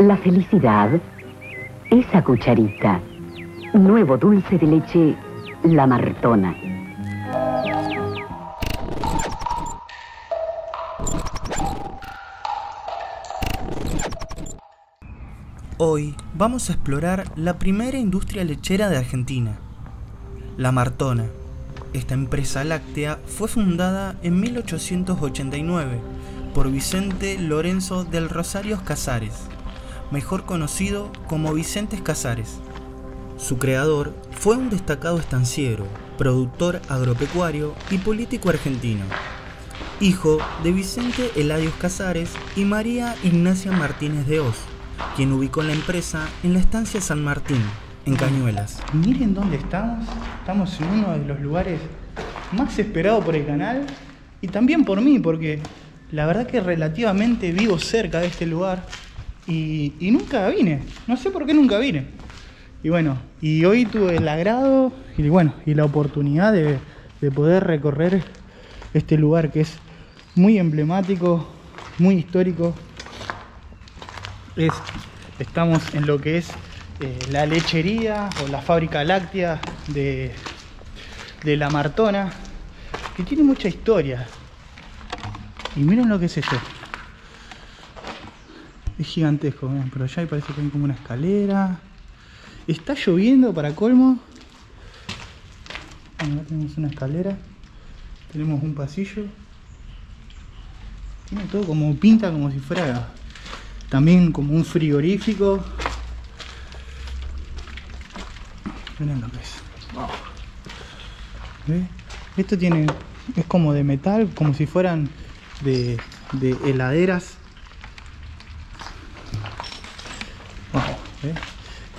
La felicidad, esa cucharita. Nuevo dulce de leche, La Martona. Hoy vamos a explorar la primera industria lechera de Argentina, La Martona. Esta empresa láctea fue fundada en 1889 por Vicente Lorenzo del Rosario Casares, mejor conocido como Vicente Casares. Su creador fue un destacado estanciero, productor agropecuario y político argentino, hijo de Vicente Eladios Casares y María Ignacia Martínez de Hoz, quien ubicó la empresa en la estancia San Martín, en Cañuelas. Miren dónde estamos. Estamos en uno de los lugares más esperados por el canal y también por mí, porque la verdad que relativamente vivo cerca de este lugar y nunca vine. No sé por qué nunca vine. Y bueno, y hoy tuve el agrado y bueno, y la oportunidad de poder recorrer este lugar que es muy emblemático, muy histórico. Estamos en lo que es la lechería o la fábrica láctea de La Martona, que tiene mucha historia. Y miren lo que es esto. Es gigantesco, miren, pero allá parece que hay como una escalera. Está lloviendo para colmo. Bueno, acá tenemos una escalera. Tenemos un pasillo. Tiene todo como pinta, como si fuera también como un frigorífico. Miren lo que es. Wow. ¿Ve? Esto tiene, es como de metal, como si fueran de heladeras. Wow. ¿Ve?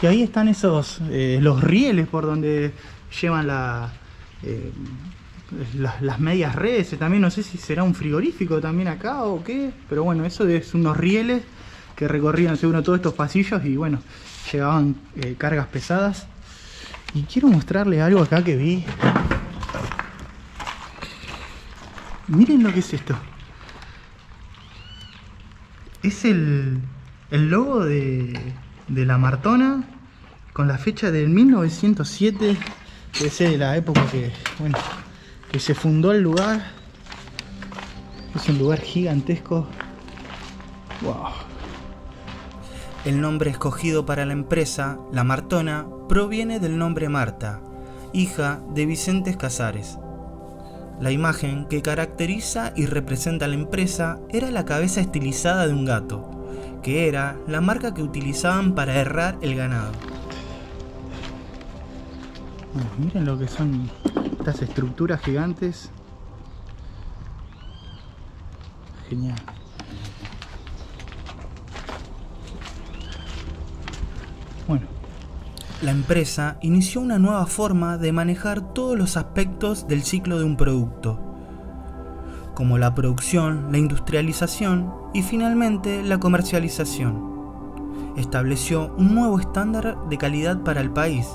Y ahí están esos los rieles por donde llevan las medias redes. También no sé si será un frigorífico también acá o qué, pero bueno, eso es unos rieles que recorrían seguro todos estos pasillos y bueno, llevaban cargas pesadas. Y quiero mostrarles algo acá que vi. Miren lo que es esto. Es el logo de La Martona con la fecha del 1907, que es de la época que, bueno, que se fundó el lugar. Es un lugar gigantesco. Wow. El nombre escogido para la empresa, La Martona, proviene del nombre Marta, hija de Vicente Casares. La imagen que caracteriza y representa a la empresa era la cabeza estilizada de un gato, que era la marca que utilizaban para herrar el ganado. Bueno, miren lo que son estas estructuras gigantes. Genial. Bueno, la empresa inició una nueva forma de manejar todos los aspectos del ciclo de un producto, como la producción, la industrialización y finalmente la comercialización. Estableció un nuevo estándar de calidad para el país,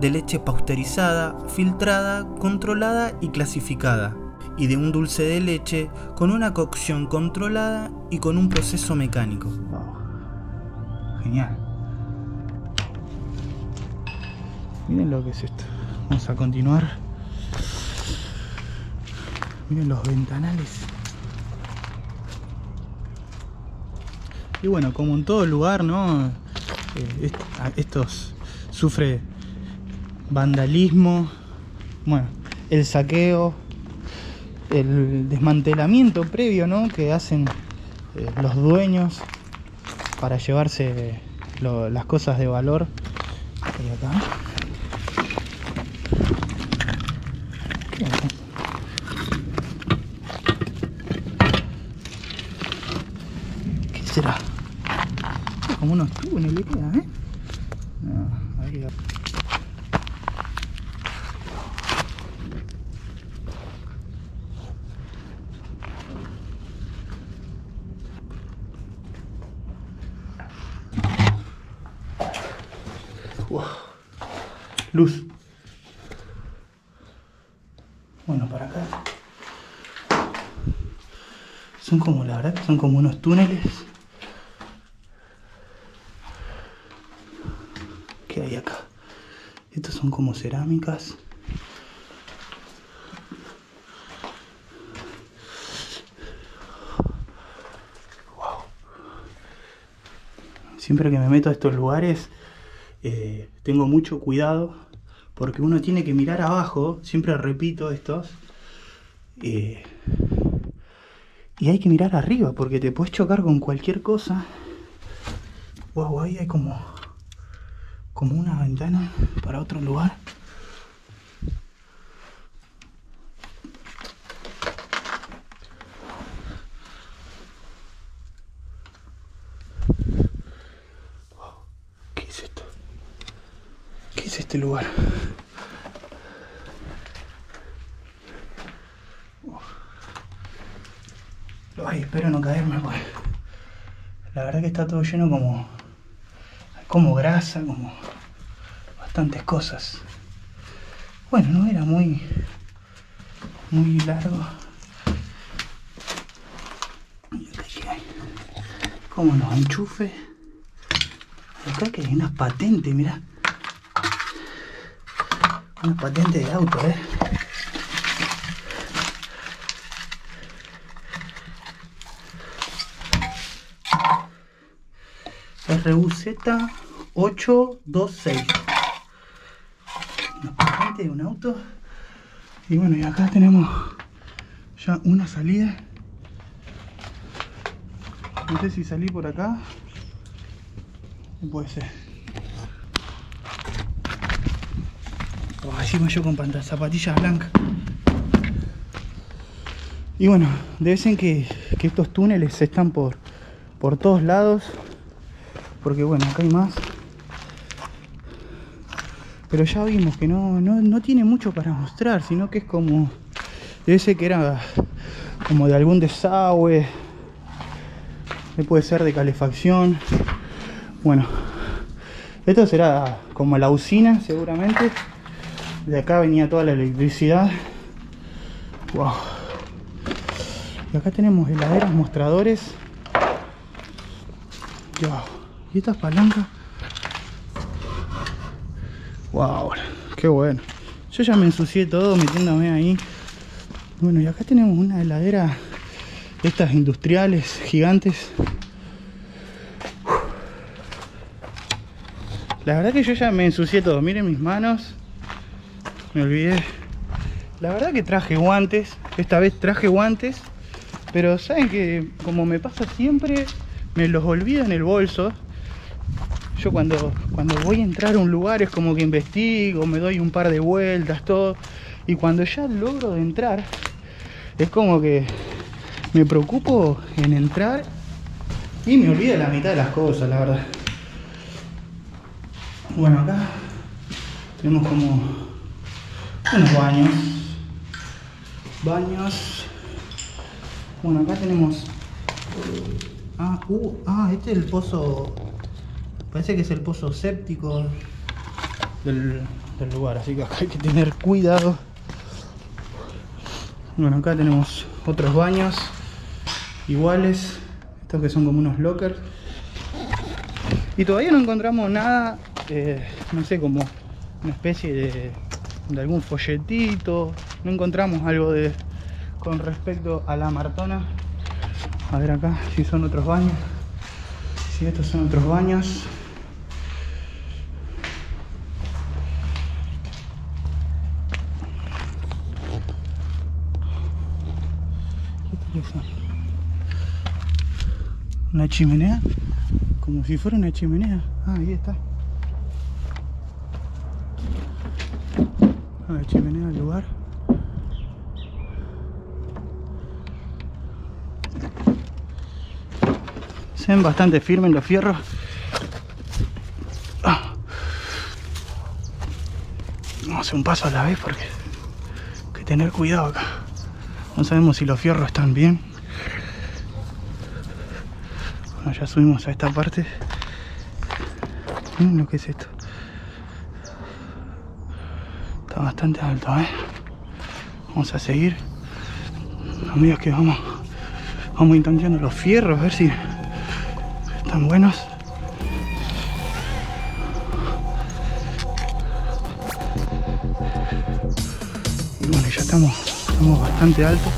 de leche pasteurizada, filtrada, controlada y clasificada, y de un dulce de leche con una cocción controlada y con un proceso mecánico. Oh, genial. Miren lo que es esto. Vamos a continuar. Miren los ventanales. Y bueno, como en todo lugar, ¿no? Estos sufre vandalismo, bueno, el saqueo, el desmantelamiento previo, ¿no? Que hacen los dueños para llevarse las cosas de valor. Y acá. ¿Qué será? Como unos túneles le queda, ¿eh? No, ahí va. Wow. Luz. Bueno, para acá son como, la verdad, son como unos túneles. que hay acá. Estas son como cerámicas. Wow. Siempre que me meto a estos lugares tengo mucho cuidado, porque uno tiene que mirar abajo. Siempre repito estos. Y hay que mirar arriba, porque te puedes chocar con cualquier cosa. Wow, ahí hay como una ventana para otro lugar. Wow, ¿qué es esto? ¿Qué es este lugar? Ay, espero no caerme, pues. La verdad que está todo lleno como grasa, como bastantes cosas. Bueno, no era muy largo. Como los enchufes. Acá que hay unas patentes, mirá. Unas patentes de auto, RUZ 826. Una patente de un auto. Y bueno, y acá tenemos ya una salida. No sé si salí por acá. No puede ser. Oh, encima yo con zapatillas blancas. Y bueno, dicen que estos túneles están por todos lados. Porque bueno, acá hay más. Pero ya vimos que no tiene mucho para mostrar, sino que es como... Debe ser que era como de algún desagüe. Puede ser de calefacción. Bueno. Esto será como la usina, seguramente. De acá venía toda la electricidad. Wow. Y acá tenemos heladeras, mostradores. Wow. Y estas palancas. Wow, qué bueno. Yo ya me ensucié todo metiéndome ahí. Bueno, y acá tenemos una heladera. Estas industriales gigantes. La verdad que yo ya me ensucié todo. Miren mis manos. Me olvidé. La verdad que traje guantes. Esta vez traje guantes. Pero saben que como me pasa siempre, me los olvido en el bolso. Yo cuando voy a entrar a un lugar es como que investigo, me doy un par de vueltas, todo. Y cuando ya logro de entrar, es como que me preocupo en entrar y me olvido la mitad de las cosas, la verdad. Bueno, acá tenemos como unos baños. Bueno, acá tenemos... este es el pozo... Parece que es el pozo séptico del lugar, así que acá hay que tener cuidado. Bueno, acá tenemos otros baños iguales, estos que son como unos lockers. Y todavía no encontramos nada, no sé, como una especie de algún folletito. No encontramos algo con respecto a La Martona. A ver acá si son otros baños. Sí, estos son otros baños. Una chimenea, como si fuera una chimenea. Ahí está la chimenea del lugar. Se ven bastante firmes los fierros. Vamos a hacer un paso a la vez porque hay que tener cuidado acá. No sabemos si los fierros están bien. Bueno, ya subimos a esta parte. Miren lo que es esto. Está bastante alto, ¿eh? Vamos a seguir. Amigos, que vamos tanteando los fierros a ver si están buenos. estamos bastante altos.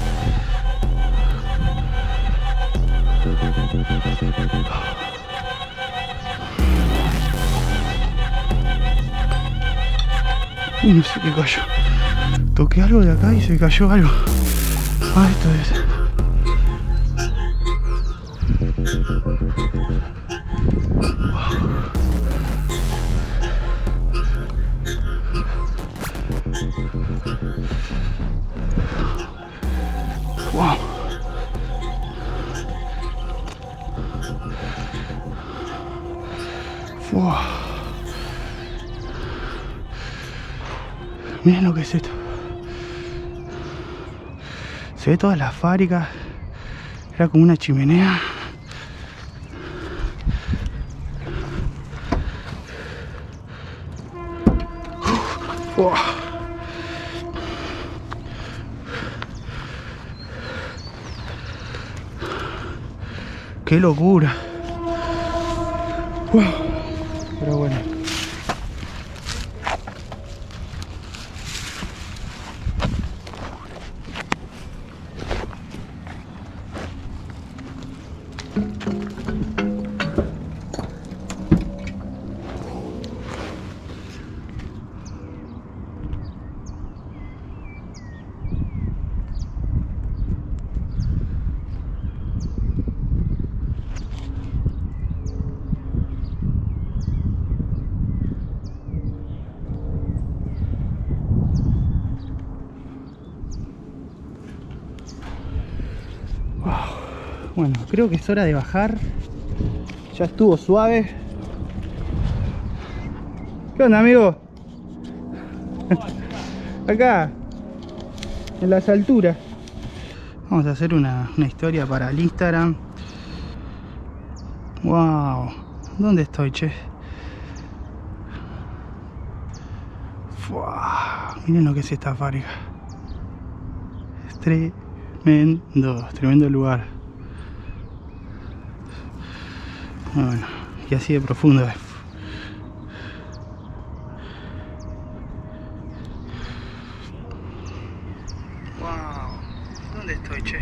Uy, no sé qué cayó. Toqué algo de acá y se cayó algo. Ah, esto es. Wow. Wow. Miren lo que es esto. Se ve todas las fábricas. Era como una chimenea. Wow. ¡Qué locura! Wow. Pero bueno. Bueno, creo que es hora de bajar. Ya estuvo suave. ¿Qué onda, amigo? Acá, en las alturas. Vamos a hacer una historia para el Instagram. Wow, ¿dónde estoy, che? Fua, miren lo que es esta fábrica. Es tremendo lugar. Bueno, y así de profundo es. Wow, ¿dónde estoy, che?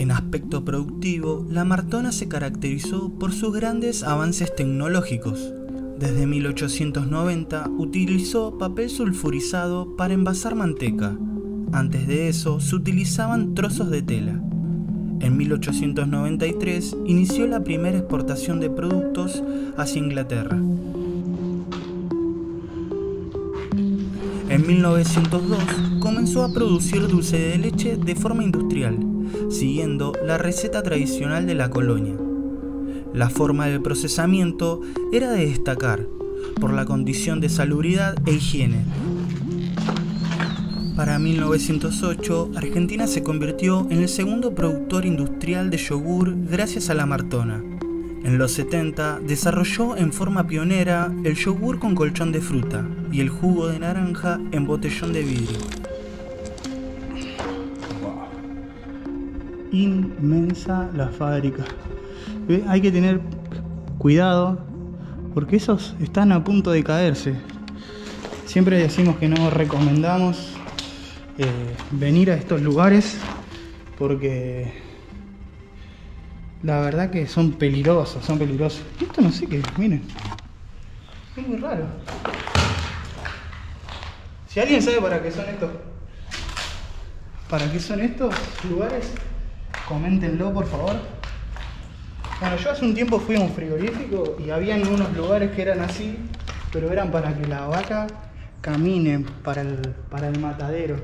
En aspecto productivo, La Martona se caracterizó por sus grandes avances tecnológicos. Desde 1890 utilizó papel sulfurizado para envasar manteca. Antes de eso se utilizaban trozos de tela. En 1893 inició la primera exportación de productos hacia Inglaterra. En 1902 comenzó a producir dulce de leche de forma industrial, siguiendo la receta tradicional de la colonia. La forma de procesamiento era de destacar por la condición de salubridad e higiene. Para 1908, Argentina se convirtió en el segundo productor industrial de yogur gracias a La Martona. En los 70 desarrolló en forma pionera el yogur con colchón de fruta y el jugo de naranja en botellón de vidrio. Wow. Inmensa la fábrica. Hay que tener cuidado porque esos están a punto de caerse. Siempre decimos que no recomendamos venir a estos lugares porque la verdad que son peligrosos, son peligrosos. Esto no sé qué es, miren. Es muy raro. Si alguien sabe para qué son estos lugares, coméntenlo, por favor. Bueno, yo hace un tiempo fui a un frigorífico y había unos lugares que eran así, pero eran para que la vaca camine para el matadero.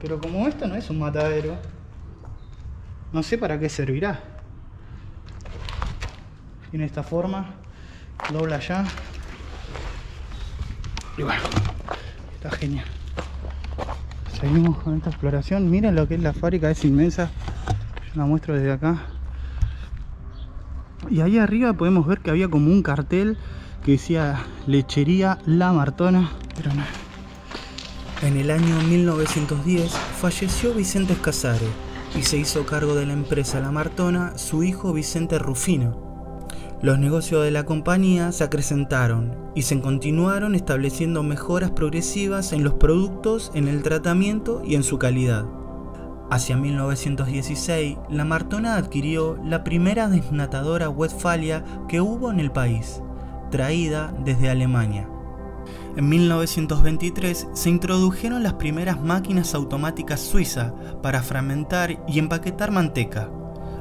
Pero como esto no es un matadero, no sé para qué servirá. Tiene esta forma, dobla allá. Y bueno, está genial. Seguimos con esta exploración. Miren lo que es la fábrica, es inmensa. Yo la muestro desde acá. Y ahí arriba podemos ver que había como un cartel que decía Lechería La Martona, pero no. En el año 1910 falleció Vicente Casares, y se hizo cargo de la empresa La Martona su hijo Vicente Rufino. Los negocios de la compañía se acrecentaron y se continuaron estableciendo mejoras progresivas en los productos, en el tratamiento y en su calidad. Hacia 1916, La Martona adquirió la primera desnatadora Westfalia que hubo en el país, traída desde Alemania. En 1923 se introdujeron las primeras máquinas automáticas suizas para fragmentar y empaquetar manteca.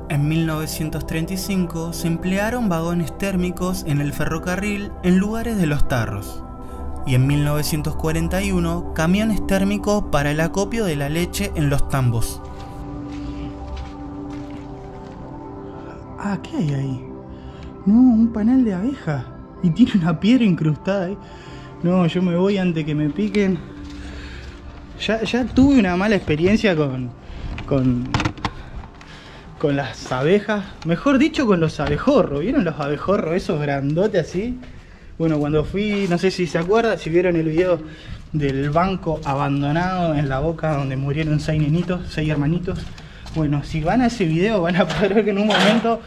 En 1935 se emplearon vagones térmicos en el ferrocarril en lugares de los tarros. Y en 1941 camiones térmicos para el acopio de la leche en los tambos. Ah, ¿qué hay ahí? No, un panal de abeja. Y tiene una piedra incrustada ahí. No, yo me voy antes que me piquen. Ya tuve una mala experiencia con las abejas. Mejor dicho, con los abejorros. ¿Vieron los abejorros esos grandotes así? Bueno, cuando fui, no sé si se acuerdan, si vieron el video del banco abandonado en La Boca donde murieron 6 hermanitos. Bueno, si van a ese video van a poder ver que en un momento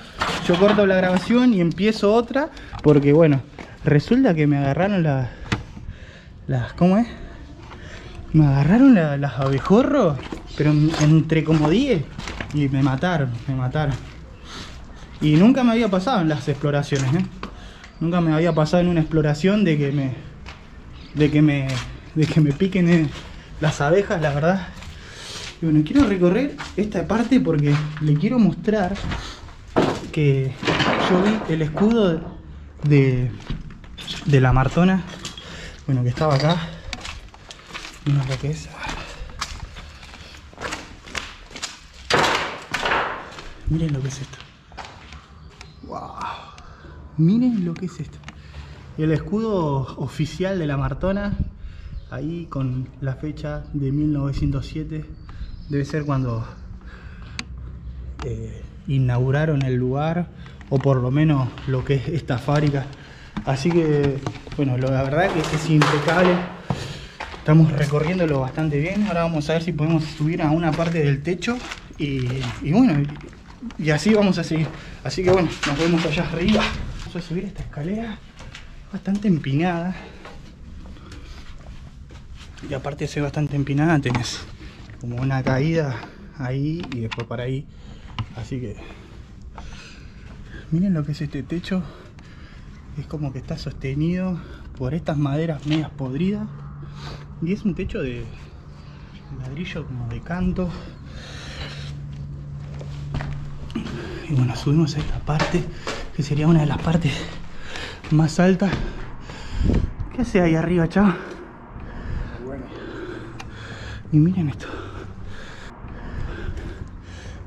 yo corto la grabación y empiezo otra. Porque bueno, resulta que me agarraron las abejorros, pero entre como 10. Y me mataron. Y nunca me había pasado en las exploraciones, ¿eh? Nunca me había pasado en una exploración de que me piquen las abejas, la verdad. Y bueno, quiero recorrer esta parte porque le quiero mostrar que yo vi el escudo de La Martona. Bueno, que estaba acá. No es lo que es. Miren lo que es esto. Wow. Miren lo que es esto. El escudo oficial de La Martona, ahí con la fecha de 1907. Debe ser cuando inauguraron el lugar, o por lo menos lo que es esta fábrica. Así que, bueno, la verdad que es impecable. Estamos recorriéndolo bastante bien. Ahora vamos a ver si podemos subir a una parte del techo. Y bueno, y así vamos a seguir. Así que bueno, nos vemos allá arriba. A subir esta escalera bastante empinada, y aparte de ser bastante empinada tenés como una caída ahí y después para ahí. Así que miren lo que es este techo. Es como que está sostenido por estas maderas medias podridas, y es un techo de ladrillo como de canto. Y bueno, subimos a esta parte que sería una de las partes más altas. ¿Qué hace ahí arriba, chavo? Bueno. Y miren esto.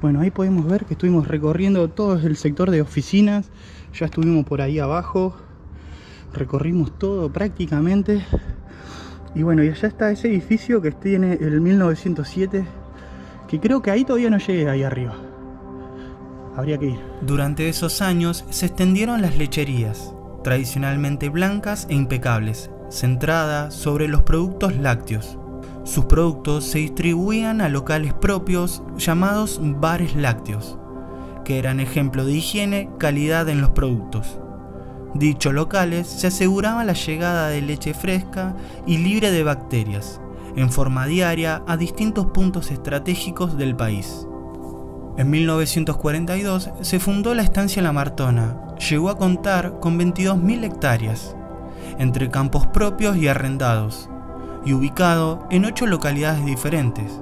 Bueno, ahí podemos ver que estuvimos recorriendo todo el sector de oficinas. Ya estuvimos por ahí abajo. Recorrimos todo prácticamente. Y bueno, y allá está ese edificio que tiene el 1907. Que creo que ahí todavía no llegué, ahí arriba. Habría que ir. Durante esos años se extendieron las lecherías, tradicionalmente blancas e impecables, centradas sobre los productos lácteos. Sus productos se distribuían a locales propios llamados bares lácteos, que eran ejemplo de higiene, calidad en los productos. Dichos locales se aseguraba la llegada de leche fresca y libre de bacterias, en forma diaria a distintos puntos estratégicos del país. En 1942 se fundó la estancia La Martona, llegó a contar con 22.000 hectáreas, entre campos propios y arrendados, y ubicado en 8 localidades diferentes.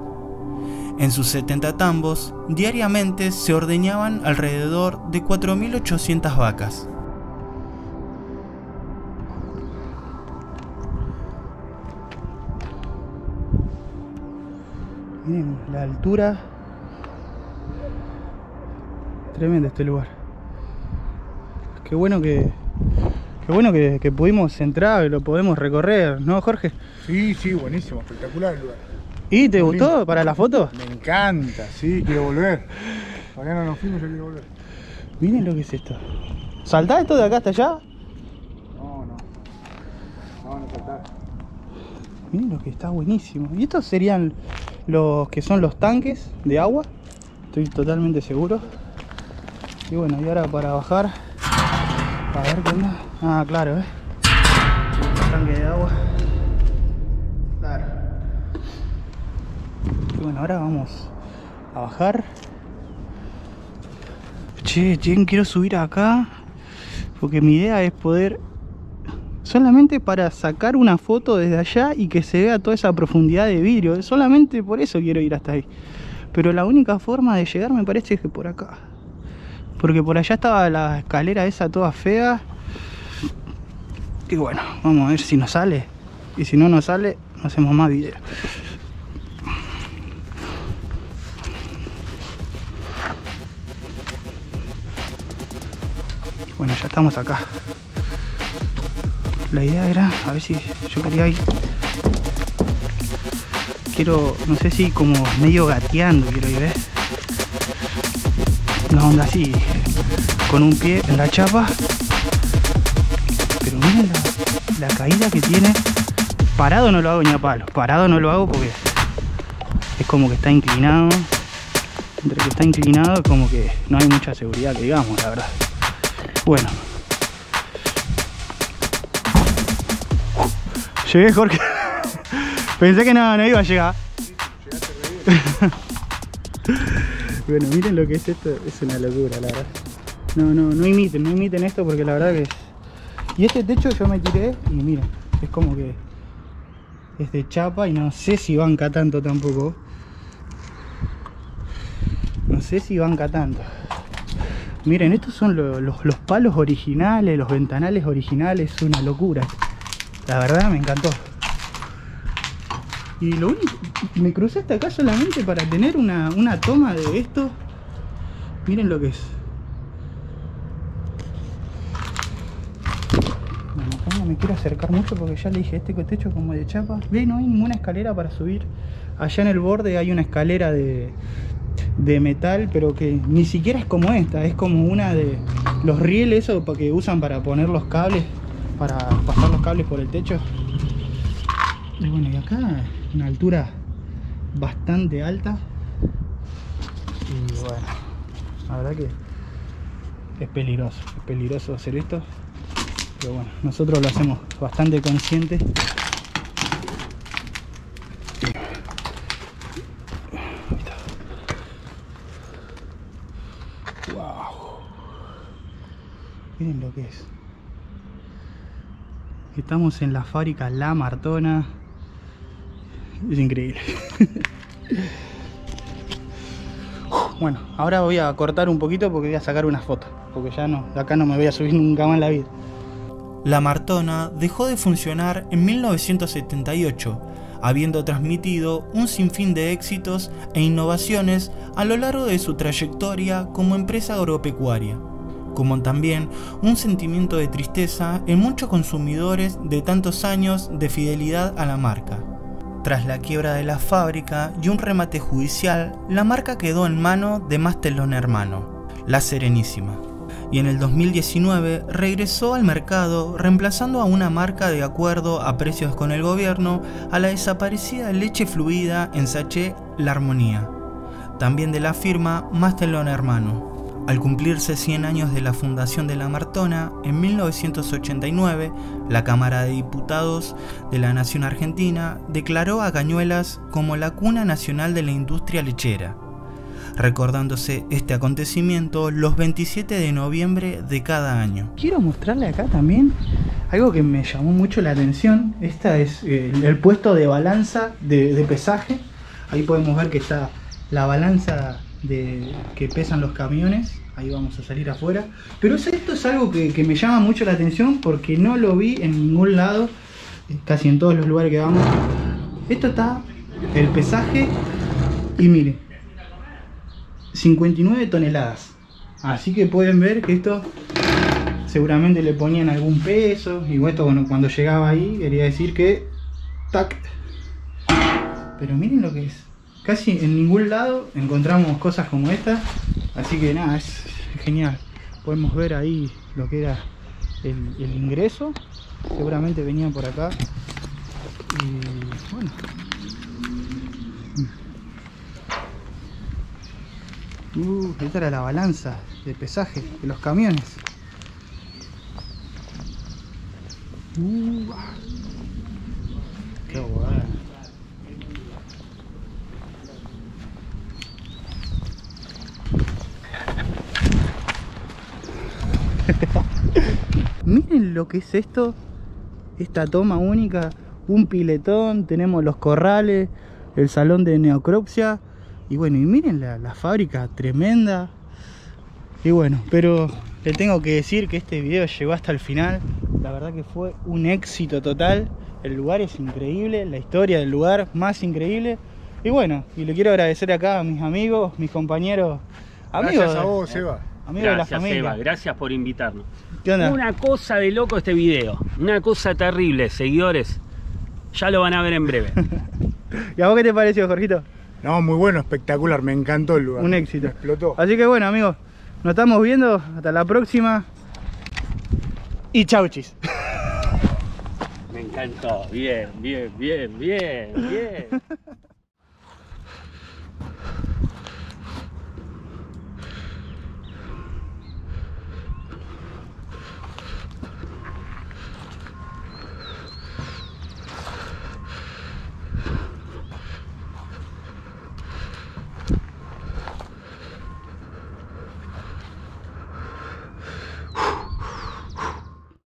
En sus 70 tambos, diariamente se ordeñaban alrededor de 4.800 vacas. Miren la altura. Tremendo este lugar. Qué bueno que pudimos entrar, lo podemos recorrer, ¿no, Jorge? Sí, sí, buenísimo, espectacular el lugar. ¿Y te gustó para la foto? Me encanta, sí, quiero volver. Mañana nos fuimos, yo quiero volver. Miren lo que es esto. ¿Saltás esto de acá hasta allá? No, no. No, no saltás. Miren lo que está buenísimo. ¿Y estos serían los que son los tanques de agua? estoy totalmente seguro. Y bueno, y ahora para bajar, a ver qué onda. Ah, claro, tanque de agua. Claro. Y bueno, ahora vamos a bajar. Che, quiero subir acá, porque mi idea es poder, solamente para sacar una foto desde allá y que se vea toda esa profundidad de vidrio. Solamente por eso quiero ir hasta ahí. Pero la única forma de llegar me parece que por acá, porque por allá estaba la escalera esa toda fea. Y bueno, vamos a ver si nos sale. Y si no nos sale, hacemos más videos. Bueno, ya estamos acá. La idea era, a ver si yo quería ir. Quiero, no sé si como medio gateando quiero ir, ¿ves? Una onda así, con un pie en la chapa. Pero miren la caída que tiene. Parado no lo hago ni a palo. Parado no lo hago porque es como que está inclinado. Entre que está inclinado, como que no hay mucha seguridad, que digamos, la verdad. Bueno, llegué, Jorge. Pensé que no iba a llegar. Sí, bueno, miren lo que es esto, es una locura, la verdad. No imiten esto, porque la verdad que es... Y este techo yo me tiré y miren, es como que es de chapa y no sé si banca tanto tampoco. No sé si banca tanto. Miren, estos son los palos originales, los ventanales originales, una locura. La verdad me encantó. Y lo único, me crucé hasta acá solamente para tener una toma de esto. Miren lo que es. Bueno, acá no me quiero acercar mucho porque ya le dije, este techo como de chapa. Ve, no hay ninguna escalera para subir. Allá en el borde hay una escalera de metal, pero que ni siquiera es como esta, es como una de los rieles esos que usan para poner los cables, para pasar los cables por el techo. Y bueno, y acá una altura bastante alta. Y bueno, la verdad que es peligroso hacer esto, pero bueno, nosotros lo hacemos bastante consciente. Miren lo que es. Estamos en la fábrica La Martona. Es increíble. Bueno, ahora voy a cortar un poquito porque voy a sacar unas fotos, porque ya no, de acá no me voy a subir nunca más en la vida. La Martona dejó de funcionar en 1978, habiendo transmitido un sinfín de éxitos e innovaciones a lo largo de su trayectoria como empresa agropecuaria, como también un sentimiento de tristeza en muchos consumidores de tantos años de fidelidad a la marca. Tras la quiebra de la fábrica y un remate judicial, la marca quedó en mano de Mastelón Hermanos, La Serenísima, y en el 2019 regresó al mercado reemplazando a una marca de acuerdo a precios con el gobierno a la desaparecida leche fluida en sachet La Armonía, también de la firma Mastelón Hermanos. Al cumplirse 100 años de la fundación de La Martona, en 1989, la Cámara de Diputados de la Nación Argentina declaró a Cañuelas como la cuna nacional de la industria lechera, recordándose este acontecimiento los 27 de noviembre de cada año. Quiero mostrarle acá también algo que me llamó mucho la atención. Esta es el puesto de balanza de pesaje. Ahí podemos ver que está la balanza que pesan los camiones. Ahí vamos a salir afuera. Pero esto es algo que me llama mucho la atención, porque no lo vi en ningún lado. Casi en todos los lugares que vamos, esto está, el pesaje. Y miren, 59 toneladas. Así que pueden ver que esto seguramente le ponían algún peso. Y esto, bueno, cuando llegaba ahí quería decir que tac. Pero miren lo que es. Casi en ningún lado encontramos cosas como esta, así que nada, es genial. Podemos ver ahí lo que era el ingreso, seguramente venían por acá. Y bueno, Esta era la balanza de pesaje de los camiones. Qué guay. Miren lo que es esto. Esta toma única. Un piletón, tenemos los corrales, el salón de necropsia. Y bueno, y miren la fábrica tremenda. Y bueno, pero le tengo que decir que este video llegó hasta el final. La verdad que fue un éxito total. El lugar es increíble, la historia del lugar más increíble. Y bueno, y le quiero agradecer acá a mis amigos, mis compañeros. Gracias a vos, Seba. Amigo de la familia. Gracias, Seba, gracias por invitarnos. ¿Qué onda? Una cosa de loco este video. Una cosa terrible, seguidores. Ya lo van a ver en breve. ¿Y a vos qué te pareció, Jorgito? No, muy bueno, espectacular, me encantó el lugar. Un éxito. Me explotó. Así que bueno, amigos, nos estamos viendo. Hasta la próxima. Y chauchis. Me encantó. Bien, bien, bien, bien, bien.